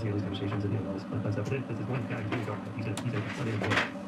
to hear those conversations and hear all this stuff. That's it. This is one guy, he's a